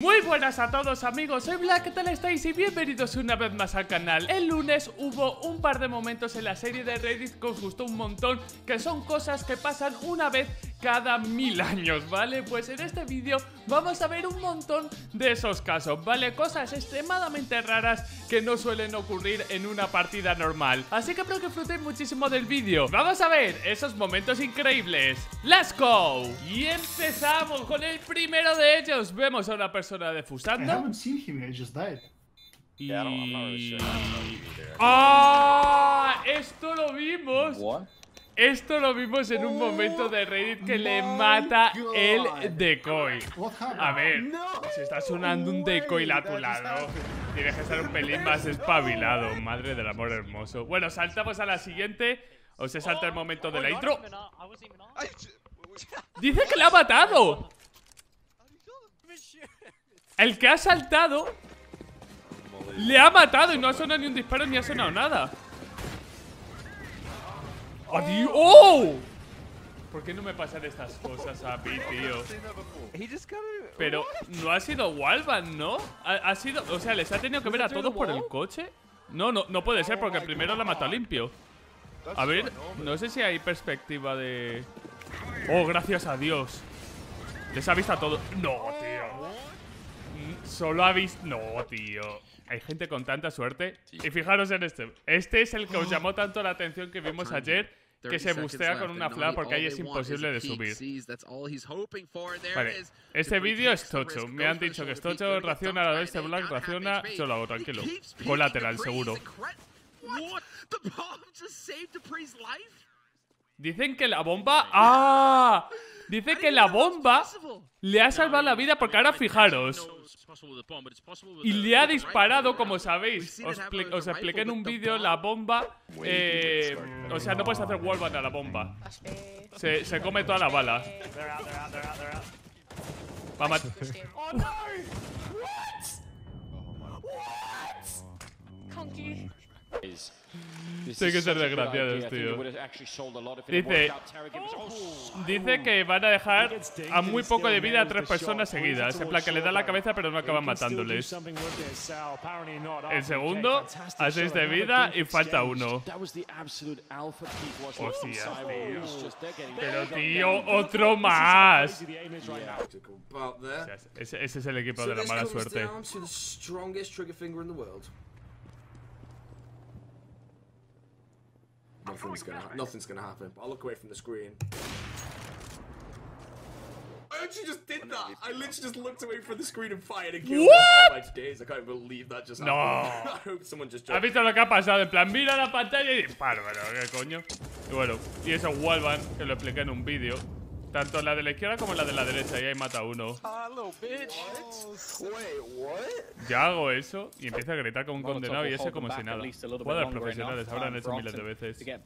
Muy buenas a todos amigos, soy Black, ¿qué tal estáis? Y bienvenidos una vez más al canal. El lunes hubo un par de momentos en la serie de Reddit que os gustó un montón, que son cosas que pasan una vez cada 1000 años, ¿vale? Pues en este vídeo vamos a ver un montón de esos casos, ¿vale? Cosas extremadamente raras que no suelen ocurrir en una partida normal. Así que espero que disfrutéis muchísimo del vídeo. Vamos a ver esos momentos increíbles. ¡Let's go! Y empezamos con el primero de ellos. Vemos a una persona defusando. Y... ¡ah! Esto lo vimos. Esto lo vimos en un momento de Reddit que le mata el decoy. A ver, se está sonando un decoy a tu lado. Tienes que estar un pelín más espabilado, madre del amor hermoso. Bueno, saltamos a la siguiente. ¿O se salta el momento de la intro? ¡Dice que la ha matado! El que ha saltado le ha matado y no ha sonado ni un disparo ni ha sonado nada. ¡Adiós! ¡Oh! ¿Por qué no me pasan estas cosas a mí, tío? Pero no ha sido Walvan, ¿no? Ha sido... o sea, ¿les ha tenido que ver a todos por el coche? No, no puede ser porque primero la mató limpio. A ver, no sé si hay perspectiva de... ¡oh, gracias a Dios! Les ha visto a todos... ¡no, tío! Solo ha visto... ¡no, tío! Hay gente con tanta suerte. Y fijaros en este. Este es el que os llamó tanto la atención que vimos ayer, que se bustea con una flash porque ahí es imposible de subir. Vale, este vídeo es tocho. Me han dicho que es tocho. Raciona, la de este Black, raciona. Yo lo hago, tranquilo. Colateral, seguro. Dicen que la bomba... ¡ah! Dice que la bomba le ha salvado la vida porque ahora fijaros. Y le ha disparado, como sabéis. Os expliqué en un vídeo la bomba. O sea, no puedes hacer wallbang a la bomba. Se come toda la bala. Va a matar. Tienen que ser desgraciados, tío. Dice que van a dejar a muy poco de vida a 3 personas seguidas. En plan que le da la cabeza pero no acaban matándoles. El segundo a 6 de vida y falta 1. Hostia, tío. Pero tío, otro más. Ese es el equipo de la mala suerte. Nothing's gonna happen, but I'll look away from the screen. I actually just did that. I literally just looked away from the screen and fired and killed what? Like days. I can't believe that just happened. No. I hope someone just jumped. ¿Has visto lo que ha pasado? En plan, mira la pantalla y disparo, bueno, ¿qué coño? Y bueno, y eso Walvan, que lo expliqué en un vídeo. Tanto la de la izquierda como la de la derecha, y ahí mata a 1. Ya hago eso y empieza a gritar como un condenado y ese como si nada. Jugadores profesionales habrán hecho miles de veces. Vale,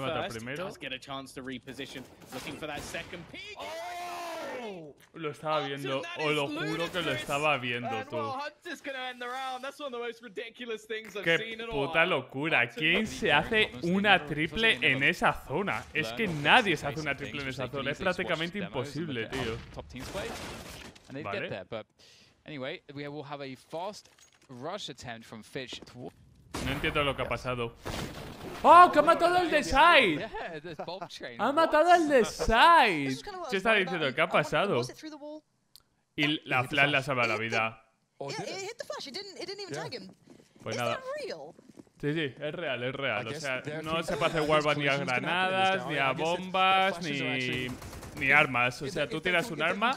mata primero. Lo estaba viendo, o lo juro que lo estaba viendo, tú. Qué puta locura. ¿Quién se hace una triple en esa zona? Es que nadie se hace una triple en esa zona. Es prácticamente imposible, tío. Vale. No entiendo lo que ha pasado. ¡Oh, que ha matado al de Side! ¡Ha matado al de Side! Se está diciendo, ¿qué ha pasado? Y la flash le ha salvado la vida. Pues nada. Sí, es real, es real. O sea, no se puede hacer wallbang ni a granadas, ni a bombas, ni armas. O sea, tú tiras un arma,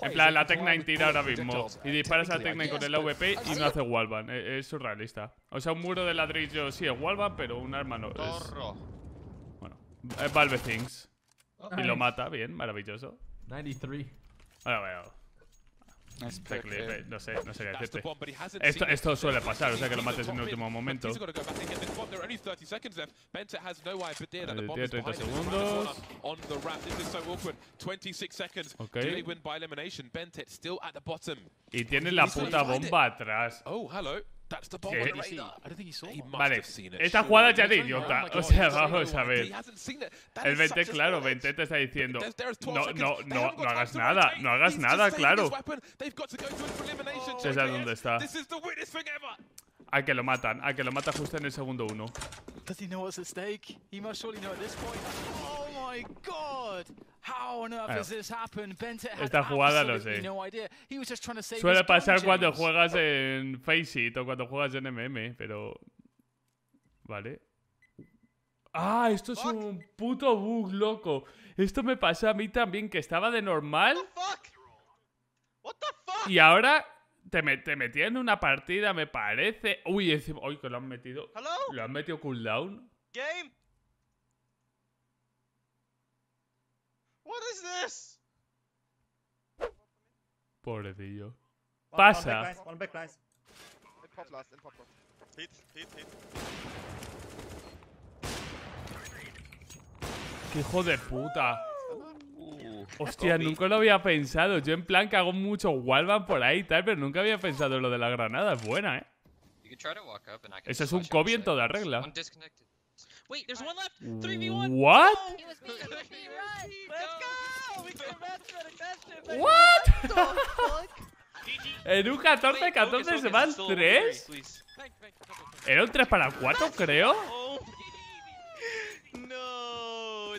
en plan la Tech-9 tira ahora mismo, y disparas a la Tech-9 con el AWP y no hace wallbang. Es surrealista. O sea, un muro de ladrillo sí es wallbang, pero un arma no es. Bueno, es Valve Things. Y lo mata, bien, maravilloso. 93. Ahora veo. No sé qué decirte. Esto suele pasar, o sea que lo mates en el último momento. Tiene 30 segundos. Okay. Y tiene la puta bomba atrás. Vale, esta jugada ya te idiota. O sea, vamos a ver. El 20, claro, 20 te está diciendo no hagas nada. No hagas nada, claro. Esa es donde está. A que lo matan, a que lo mata justo en el segundo uno. Esta jugada no sé. Suele pasar cuando juegas en Faceit o cuando juegas en MM, pero... Vale. ¡Ah! Esto es un puto bug, loco. Esto me pasó a mí también, que estaba de normal. Y ahora... Te metí en una partida, me parece. Uy, encima. Uy, que lo han metido. ¿Lo han metido cooldown? Game. What is this? Pobrecillo. Pasa. ¡Qué hijo de puta! Hostia, nunca lo había pensado. Yo en plan que hago mucho wallbang por ahí y tal, pero nunca había pensado lo de la granada. Es buena, ¿eh? Ese es un Kobe en toda regla. What? What? En un 14-14 se van 3. Era un 3-4, creo.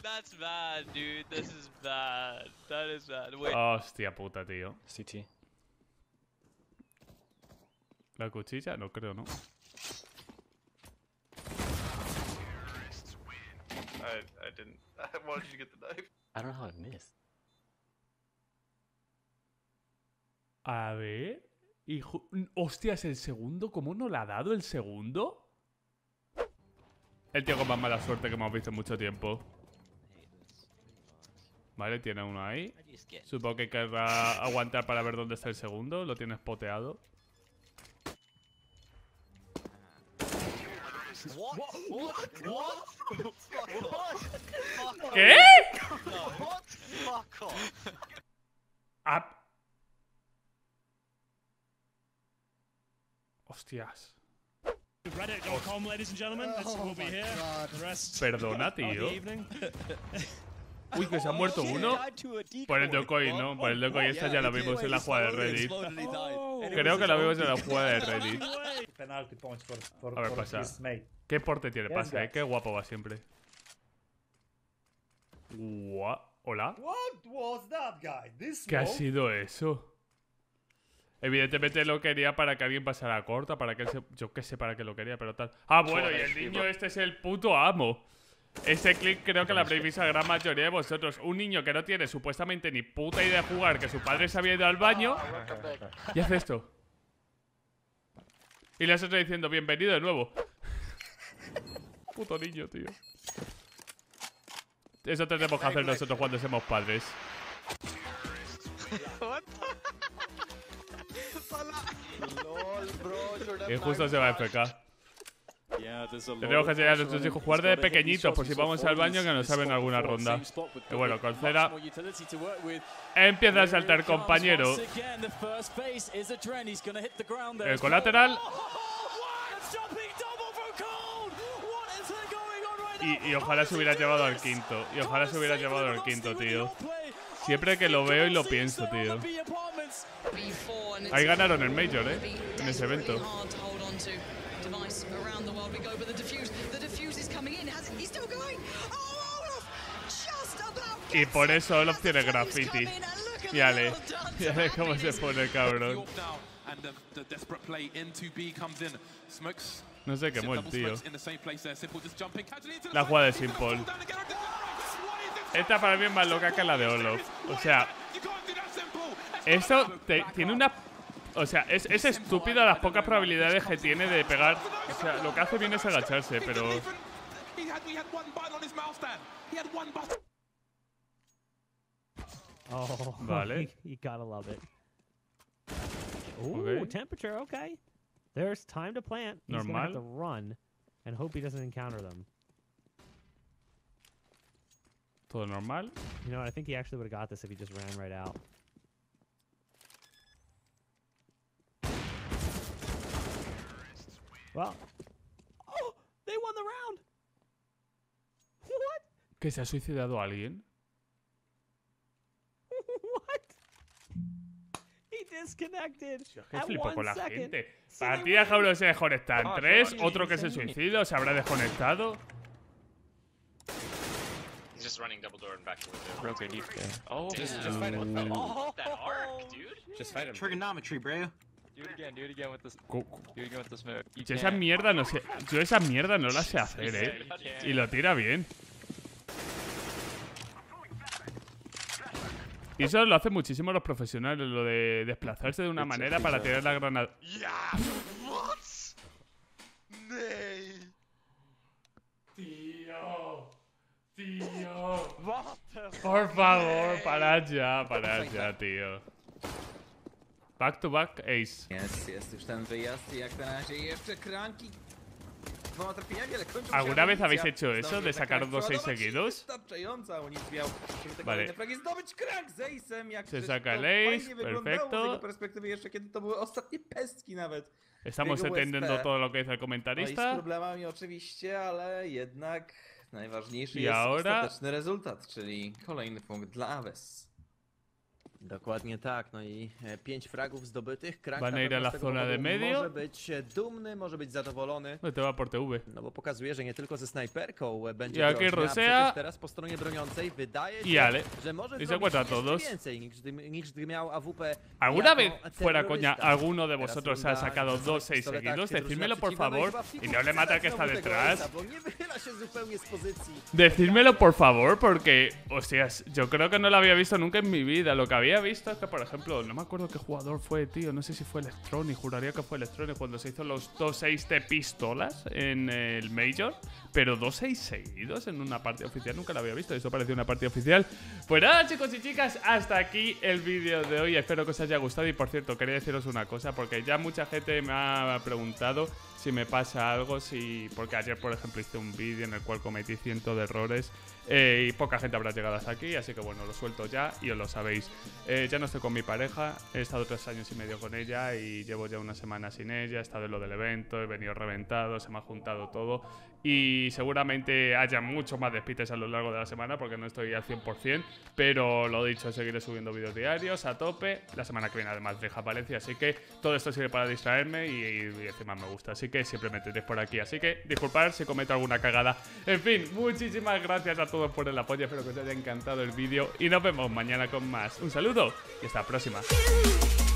That's bad, dude. This is bad. That is bad. Wait. Hostia puta, tío. CT. ¿La cuchilla? No creo, ¿no? I didn't. Why did you get the knife? I don't know how I missed. A ver. Hijo... Hostias, el segundo. ¿Cómo no la ha dado el segundo? El tío con más mala suerte que hemos visto en mucho tiempo. Vale, tiene uno ahí. Supongo que querrá aguantar para ver dónde está el segundo. Lo tiene spoteado. ¿Qué? Hostias. Reddit.com, ladies and gentlemen. We'll be here. Perdona, tío. Uy, que se ha muerto uno. Por el Dokoi, ¿no? Por el Dokoi, esta ya la vimos en la jugada de Reddit. Creo que la vimos en la jugada de Reddit. A ver, pasa. Qué porte tiene, pasa, ¿eh? Qué guapo va siempre. ¿Hola? ¿Qué ha sido eso? Evidentemente lo quería para que alguien pasara a corta, para que él se... Yo qué sé para qué lo quería, pero tal... Ah, bueno, y el niño este es el puto amo. Este clip creo que lo habréis visto a gran mayoría de vosotros. Un niño que no tiene supuestamente ni puta idea de jugar, que su padre se había ido al baño y hace esto. Y le estoy diciendo, bienvenido de nuevo. Puto niño, tío. Eso tenemos que hacer nosotros cuando seamos padres. Y justo se va a FK. Tenemos que enseñar a nuestros hijos jugar desde pequeñitos, por si vamos al baño que nos saben alguna ronda. Y bueno, con cera empieza a saltar, compañero. El colateral. Y ojalá se hubiera llevado al quinto. Y ojalá se hubiera llevado al quinto, tío. Siempre que lo veo y lo pienso, tío. Ahí ganaron el Major, en ese evento. Around the world we go, but the diffuse is coming in. He's still going. Oh, Olof! Just about. Y por eso Olof tiene graffiti. Mírale, mírale cómo se pone el cabrón. No sé qué muere, tío. La jugada de Simple. Esta para mí es más loca que la de Olof. O sea, esto tiene una... O sea, es estúpido las pocas probabilidades que tiene de pegar. O sea, lo que hace bien es agacharse, pero... Oh, vale. You gotta love it. Ooh, temperature, okay. There's time to plant. He's gonna have to run and hope he doesn't encounter them. Todo normal. You know, I think he actually would have got this if he just ran right out. Wow. Oh, they won the round. What? ¿Que se ha suicidado alguien? What? He disconnected. Dios, que flipo con la gente. Partida Jaulo se desconectan. 3, otro que se suicida, se habrá desconectado. He's just running double door and back to window. Broke a deep there. Oh, just fight him. Oh, that arc, dude. Just fight him. Trigonometry, bro. Do it again with this. Do it again with this move. Yo esa mierda no sé. Yo esa mierda no la sé hacer, Y lo tira bien. Y eso lo hacen muchísimo los profesionales, lo de desplazarse de una manera para tirar la granada. Yeah, what? Tío. Por favor, parad ya, tío. Back to back ace. ¿Alguna vez habéis hecho eso de sacar 2 6 seguidos? Vale. Se saca el ace, perfecto. Estamos entendiendo todo lo que dice el comentarista. Najważniejszy jest ostateczny rezultat, czyli kolejny punkt dla Aves. Dokładnie tak, no i 5 fragów zdobytych. Krak może być dumny, może być zadowolony. No, to no bo pokazuje, że nie tylko ze snajperką będzie groźna, teraz po stronie broniącej wydaje się, że może zrobić więcej niż gdy miał AWP. ¿Alguna vez, fuera coña, alguno de vosotros ha sacado 2 6 seguidos? Decídmelo por favor y no le mata al que está detrás. Decídmelo por favor porque, hostias, yo creo que no lo había visto nunca en mi vida. Lo que había visto es que, por ejemplo, no me acuerdo qué jugador fue, tío. No sé si fue Electroni, juraría que fue Electroni cuando se hizo los 2-6 de pistolas en el Major. Pero 2-6 seguidos en una partida oficial nunca la había visto. Eso parecía una partida oficial. Pues nada, chicos y chicas, hasta aquí el vídeo de hoy. Espero que os haya gustado. Y por cierto, quería deciros una cosa, porque ya mucha gente me ha preguntado si me pasa algo, porque ayer, por ejemplo, hice un vídeo en el cual cometí 100 de errores y poca gente habrá llegado hasta aquí, así que bueno, lo suelto ya y os lo sabéis. Ya no estoy con mi pareja, he estado 3 años y medio con ella y llevo ya una semana sin ella, he estado en lo del evento, he venido reventado, se me ha juntado todo y seguramente haya muchos más despites a lo largo de la semana porque no estoy al 100%, pero lo dicho, seguiré subiendo vídeos diarios a tope. La semana que viene además deja Valencia, así que todo esto sirve para distraerme y encima me gusta, así que siempre me entendéis por aquí, así que disculpad si cometo alguna cagada. En fin, muchísimas gracias a todos por el apoyo, espero que os haya encantado el vídeo y nos vemos mañana con más. Un saludo y hasta la próxima.